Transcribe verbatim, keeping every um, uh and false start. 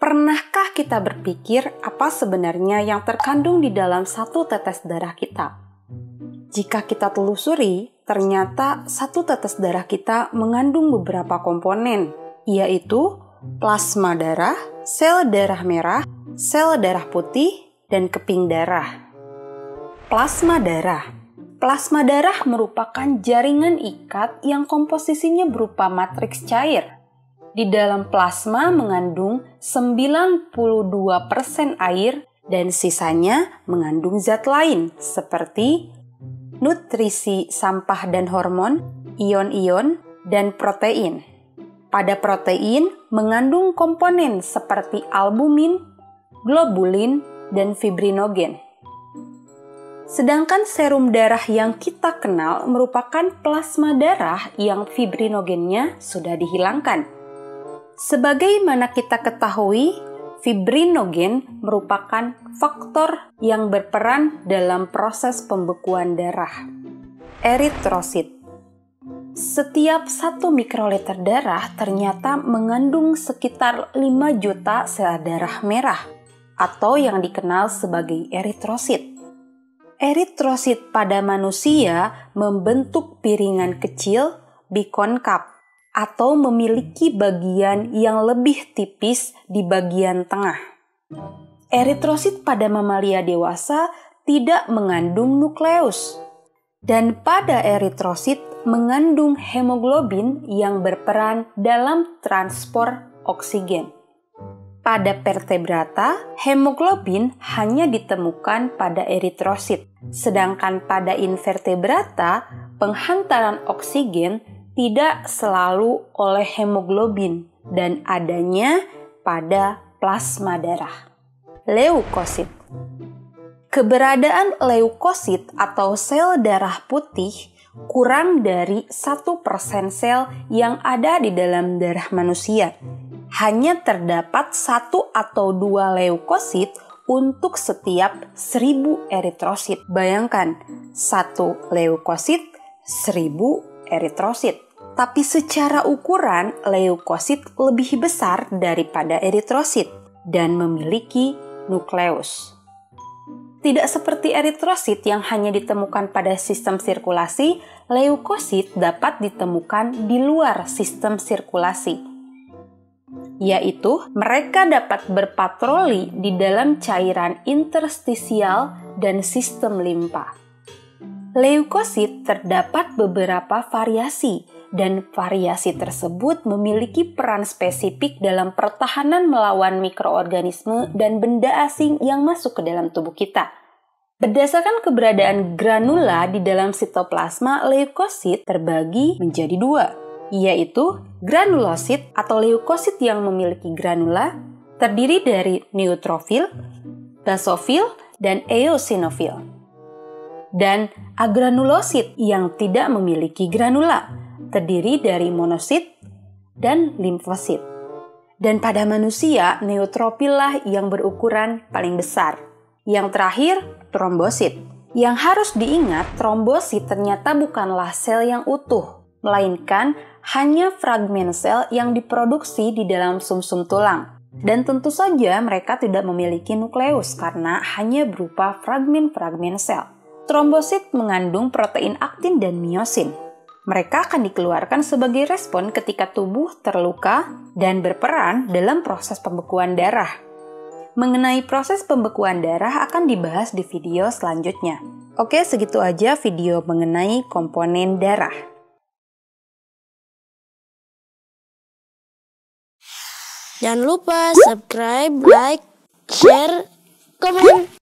Pernahkah kita berpikir apa sebenarnya yang terkandung di dalam satu tetes darah kita? Jika kita telusuri, ternyata satu tetes darah kita mengandung beberapa komponen, yaitu plasma darah, sel darah merah, sel darah putih, dan keping darah. Plasma darah. Plasma darah merupakan jaringan ikat yang komposisinya berupa matriks cair. Di dalam plasma mengandung sembilan puluh dua persen air dan sisanya mengandung zat lain seperti nutrisi, sampah dan hormon, ion-ion, dan protein. Pada protein mengandung komponen seperti albumin, globulin, dan fibrinogen. Sedangkan serum darah yang kita kenal merupakan plasma darah yang fibrinogennya sudah dihilangkan. Sebagaimana kita ketahui, fibrinogen merupakan faktor yang berperan dalam proses pembekuan darah. Eritrosit. Setiap satu mikroliter darah ternyata mengandung sekitar lima juta sel darah merah, atau yang dikenal sebagai eritrosit. Eritrosit pada manusia membentuk piringan kecil bikonkap, atau memiliki bagian yang lebih tipis di bagian tengah. Eritrosit pada mamalia dewasa tidak mengandung nukleus, dan pada eritrosit mengandung hemoglobin yang berperan dalam transport oksigen. Pada vertebrata, hemoglobin hanya ditemukan pada eritrosit, sedangkan pada invertebrata, penghantaran oksigen tidak selalu oleh hemoglobin dan adanya pada plasma darah. Leukosit. Keberadaan leukosit atau sel darah putih kurang dari satu persen sel yang ada di dalam darah manusia. Hanya terdapat satu atau dua leukosit untuk setiap seribu eritrosit. Bayangkan, satu leukosit, seribu eritrosit. Tapi secara ukuran, leukosit lebih besar daripada eritrosit dan memiliki nukleus. Tidak seperti eritrosit yang hanya ditemukan pada sistem sirkulasi, leukosit dapat ditemukan di luar sistem sirkulasi. Yaitu, mereka dapat berpatroli di dalam cairan interstisial dan sistem limpa. Leukosit terdapat beberapa variasi, dan variasi tersebut memiliki peran spesifik dalam pertahanan melawan mikroorganisme dan benda asing yang masuk ke dalam tubuh kita. Berdasarkan keberadaan granula di dalam sitoplasma, leukosit terbagi menjadi dua, yaitu granulosit atau leukosit yang memiliki granula, terdiri dari neutrofil, basofil, dan eosinofil. Dan agranulosit yang tidak memiliki granula, terdiri dari monosit dan limfosit. Dan pada manusia, neutrofil lah yang berukuran paling besar. Yang terakhir, trombosit. Yang harus diingat, trombosit ternyata bukanlah sel yang utuh, melainkan hanya fragmen sel yang diproduksi di dalam sumsum tulang. Dan tentu saja mereka tidak memiliki nukleus karena hanya berupa fragmen-fragmen sel. Trombosit mengandung protein aktin dan miosin. Mereka akan dikeluarkan sebagai respon ketika tubuh terluka dan berperan dalam proses pembekuan darah. Mengenai proses pembekuan darah akan dibahas di video selanjutnya. Oke, segitu aja video mengenai komponen darah. Jangan lupa subscribe, like, share, komen.